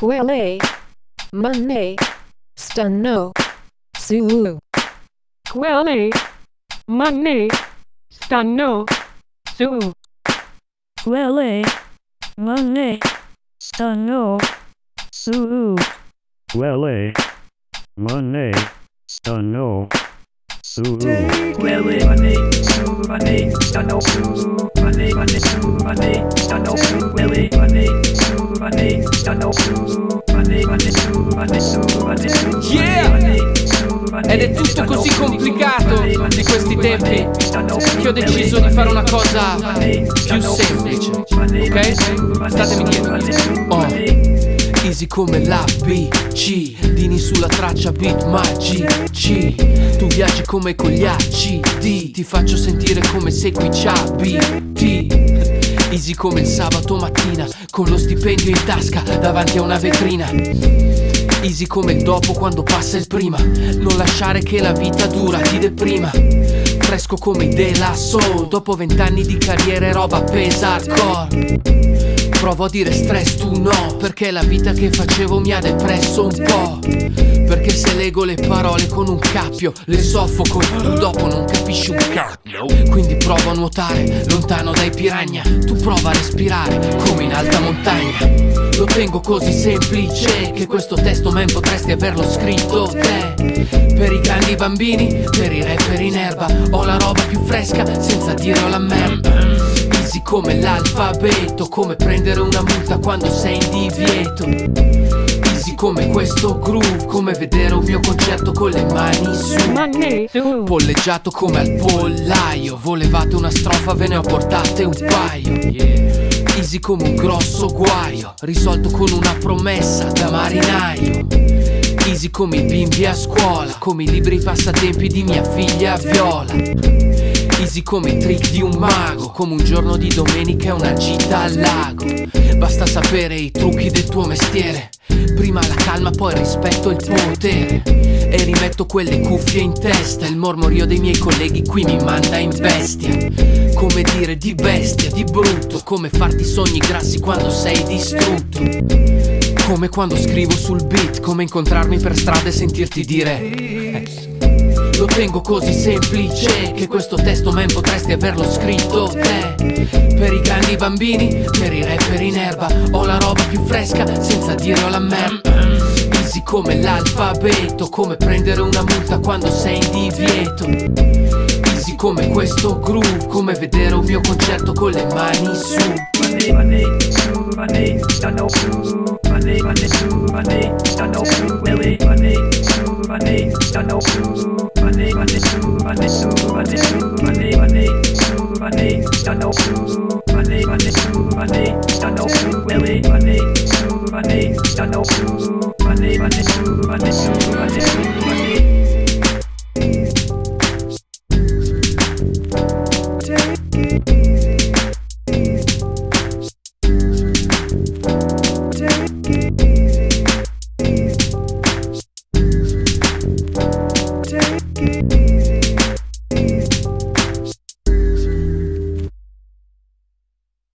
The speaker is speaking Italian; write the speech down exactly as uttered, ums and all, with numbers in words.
Kwele, Mane, Stano, Sulu. Kwele, Mane, Stano, Sulu. Kwele, Mane, Stano, Sulu. Kwele, Mane, Stano, Sulu. Kwele, Mane, Sulu, Mane, Stano, Sulu. Mane, Mane, Sulu, Mane, Stano, Sulu. Kwele, Mane, Mane, Stano, Sulu. Mane, Mane, Sulu, Mane, Sulu, Mane, Sulu. Yeah! Ed è tutto così complicato di questi tempi che ho deciso di fare una cosa più semplice, ok? Statemi dietro. Oh. Easy come la B C, Dini sulla traccia, beat magici. Tu viaggi come con gli A C D, ti faccio sentire come sei qui c'abiti. Easy come il sabato mattina, con lo stipendio in tasca davanti a una vetrina. Easy come il dopo quando passa il prima, non lasciare che la vita dura ti deprima. Fresco come i De La Soul, dopo vent'anni di carriera e roba pesa al core. Provo a dire stress, tu no, perché la vita che facevo mi ha depresso un po'. Perché se lego le parole con un cappio, le soffoco, tu dopo non capisci un cacchio. Quindi provo a nuotare lontano dai piragna, tu prova a respirare come in alta montagna. Lo tengo così semplice che questo testo man potresti averlo scritto te. Per i grandi bambini, per i rapper in erba, ho la roba più fresca senza dire la merda. Easy come l'alfabeto, come prendere una multa quando sei in divieto. Easy come questo groove, come vedere un mio concerto con le mani su. Polleggiato come al pollaio, volevate una strofa, ve ne ho portate un paio. Easy come un grosso guaio, risolto con una promessa da marinaio. Easy come i bimbi a scuola, come i libri passatempi di mia figlia Viola. Easy come i trick di un mago, come un giorno di domenica e una gita al lago. Basta sapere i trucchi del tuo mestiere, prima la calma poi rispetto il potere. E rimetto quelle cuffie in testa, il mormorio dei miei colleghi qui mi manda in bestia. Come dire di bestia, di brutto, come farti sogni grassi quando sei distrutto. Come quando scrivo sul beat, come incontrarmi per strada e sentirti dire. Lo tengo così semplice che questo testo man potresti averlo scritto te. Per i grandi bambini, per i rapper in erba, ho la roba più fresca senza dire la merda. Easy come l'alfabeto, come prendere una multa quando sei in divieto. Easy come questo groove, come vedere un mio concerto con le mani su. Mane, mane, su, mane, stanno su. Mane, mane, su, mane, stanno su. Mane, mane, su, mane, stanno su. Mane, mane, su, mane, su, mane, su, mane, mane, su, mane, stanno su.